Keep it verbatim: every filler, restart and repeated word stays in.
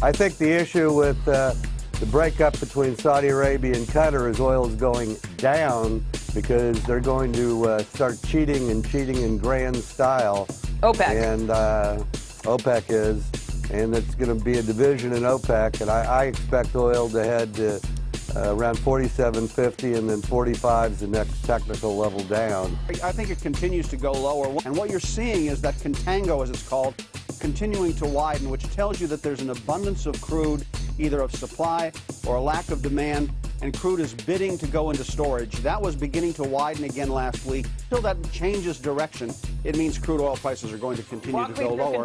I think the issue with uh, the breakup between Saudi Arabia and Qatar is oil is going down because they're going to uh, start cheating and cheating in grand style. OPEC. And uh, OPEC is. And it's going to be a division in OPEC. And I, I expect oil to head to Uh, around forty-seven fifty, and then forty-five is the next technical level down. I think it continues to go lower, and what you're seeing is that contango, as it's called, continuing to widen, which tells you that there's an abundance of crude, either of supply or a lack of demand, and crude is bidding to go into storage. That was beginning to widen again last week. Until that changes direction, it means crude oil prices are going to continue to go lower.